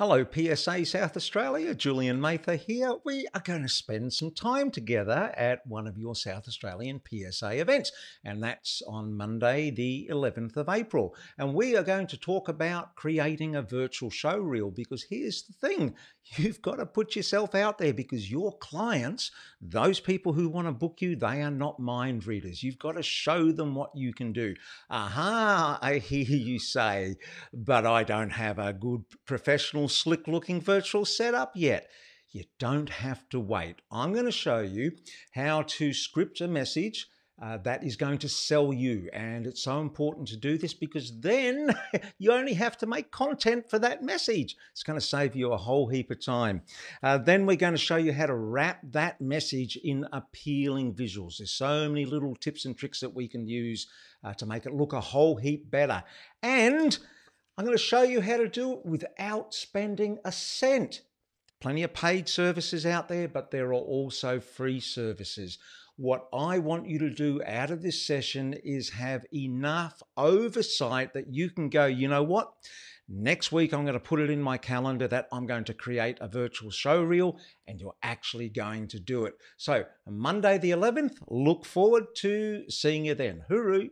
Hello PSA South Australia, Julian Mather here. We are going to spend some time together at one of your South Australian PSA events, and that's on Monday the 11th of April. And we are going to talk about creating a virtual show reel, because here's the thing, you've got to put yourself out there because your clients, those people who want to book you, they are not mind readers. You've got to show them what you can do. Aha, I hear you say, but I don't have a good professional slick looking virtual setup yet. You don't have to wait. I'm going to show you how to script a message that is going to sell you, and it's so important to do this because then you only have to make content for that message. It's going to save you a whole heap of time. Then we're going to show you how to wrap that message in appealing visuals. There's so many little tips and tricks that we can use to make it look a whole heap better. And I'm going to show you how to do it without spending a cent. Plenty of paid services out there, but there are also free services. What I want you to do out of this session is have enough oversight that you can go, you know what? Next week, I'm going to put it in my calendar that I'm going to create a virtual show reel, and you're actually going to do it. So Monday the 11th, look forward to seeing you then. Hooroo.